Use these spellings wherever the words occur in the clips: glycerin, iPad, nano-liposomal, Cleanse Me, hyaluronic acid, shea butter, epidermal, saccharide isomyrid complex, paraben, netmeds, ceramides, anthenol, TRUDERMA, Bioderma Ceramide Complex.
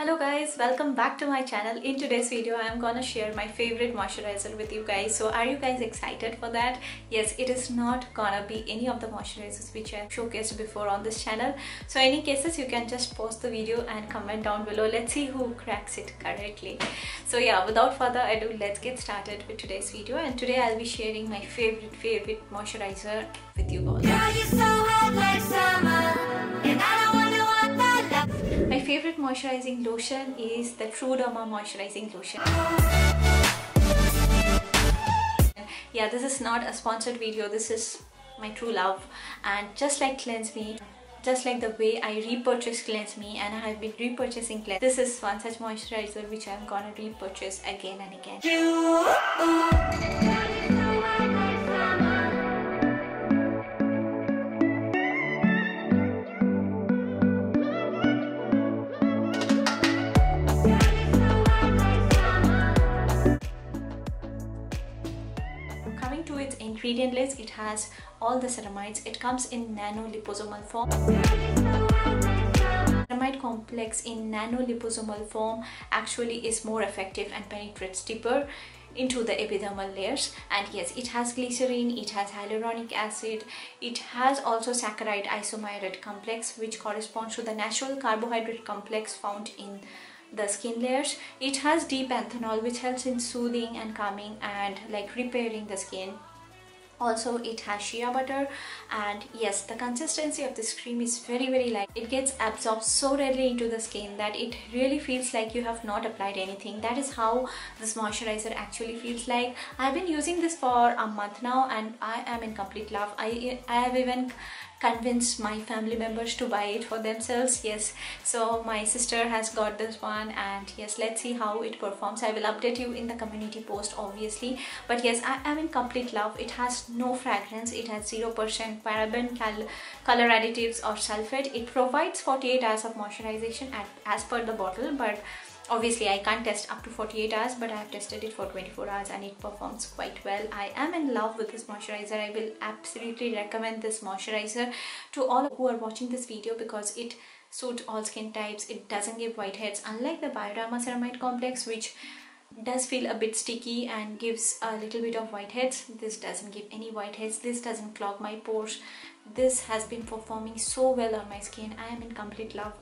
Hello guys, welcome back to my channel. In today's video I am gonna share my favorite moisturizer with you guys. So are you guys excited for that? Yes, it is not gonna be any of the moisturizers which I have showcased before on this channel. So any cases you can just pause the video and comment down below. Let's see who cracks it correctly. So yeah, without further ado, let's get started with today's video, and today I'll be sharing my favorite moisturizer with you all. Now you're so hot like summer, and I don't wonder what that love. My favorite moisturizing lotion is the TRUDERMA moisturizing lotion. Yeah, this is not a sponsored video, this is my true love. And just like Cleanse Me, just like the way I repurchased Cleanse Me, and I have been repurchasing Cleanse Me, this is one such moisturizer which I'm gonna repurchase again and again. Ingredient list, it has all the ceramides. It comes in nano-liposomal form, ceramide complex in nano-liposomal form actually is more effective and penetrates deeper into the epidermal layers. And yes, it has glycerin, it has hyaluronic acid, it has also saccharide isomyrid complex, which corresponds to the natural carbohydrate complex found in the skin layers. It has deep anthenol, which helps in soothing and calming and like repairing the skin. Also, it has shea butter, and yes, the consistency of this cream is very light. It gets absorbed so readily into the skin that it really feels like you have not applied anything. That is how this moisturizer actually feels like. I've been using this for a month now and I am in complete love. I have even convince my family members to buy it for themselves. Yes, so my sister has got this one, and yes, let's see how it performs. I will update you in the community post obviously, but yes, I am in complete love. It has no fragrance, it has 0% paraben, color additives or sulfate. It provides 48 hours of moisturization as per the bottle, but obviously I can't test up to 48 hours, but I have tested it for 24 hours and it performs quite well. I am in love with this moisturizer. I will absolutely recommend this moisturizer to all who are watching this video because it suits all skin types. It doesn't give whiteheads, unlike the Bioderma Ceramide Complex, which does feel a bit sticky and gives a little bit of whiteheads. This doesn't give any whiteheads, this doesn't clog my pores. This has been performing so well on my skin. I am in complete love.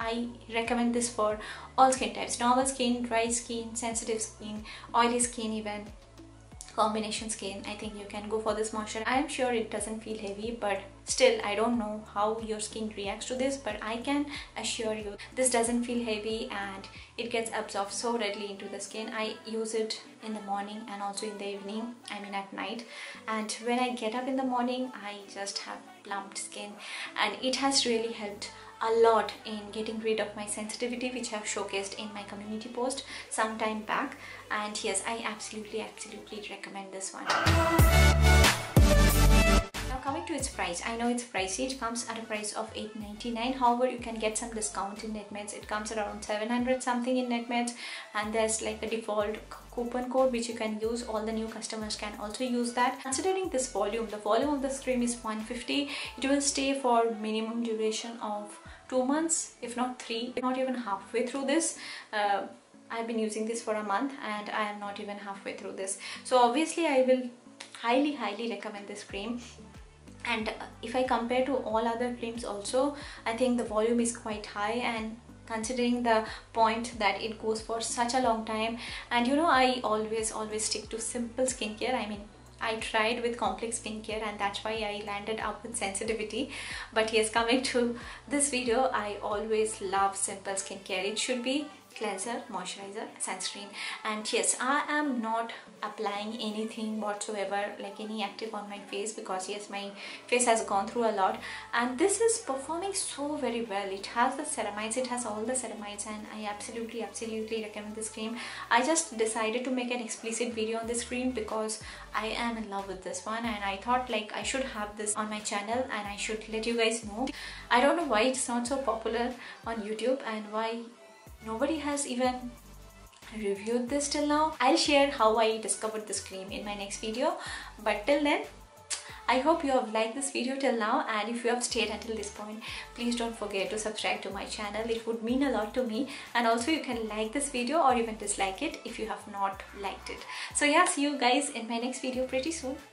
I recommend this for all skin types: normal skin, dry skin, sensitive skin, oily skin, even combination skin. I think you can go for this moisturizer. I am sure it doesn't feel heavy, but still I don't know how your skin reacts to this, but I can assure you this doesn't feel heavy and it gets absorbed so readily into the skin. I use it in the morning and also in the evening, I mean at night, and when I get up in the morning I just have plumped skin, and it has really helped a lot in getting rid of my sensitivity, which I have showcased in my community post some time back. And yes, I absolutely recommend this one. Now coming to its price, I know it's pricey. It comes at a price of $8.99. However, you can get some discount in netmeds. It comes around 700 something in netmeds, and there's like a default coupon code which you can use. All the new customers can also use that. Considering this volume, the volume of this cream is 150. It will stay for minimum duration of 2 months, if not 3. Not even halfway through this. I've been using this for a month and I am not even halfway through this. So obviously I will highly recommend this cream. And if I compare to all other creams also, I think the volume is quite high, and considering the point that it goes for such a long time, and you know, I always stick to simple skincare. I mean, I tried with complex skincare and that's why I landed up with sensitivity. But yes, coming to this video, I always love simple skincare. It should be cleanser, moisturizer, sunscreen, and yes, I am not applying anything whatsoever, like any active on my face, because yes, my face has gone through a lot, and this is performing so very well. It has the ceramides, it has all the ceramides, and I absolutely recommend this cream. I just decided to make an explicit video on this cream because I am in love with this one, and I thought like I should have this on my channel and I should let you guys know. I don't know why it's not so popular on YouTube and why nobody has even reviewed this till now. I'll share how I discovered this cream in my next video, but till then, I hope you have liked this video till now, and if you have stayed until this point, please don't forget to subscribe to my channel. It would mean a lot to me, and also you can like this video or even dislike it if you have not liked it. So yeah, see you guys in my next video pretty soon.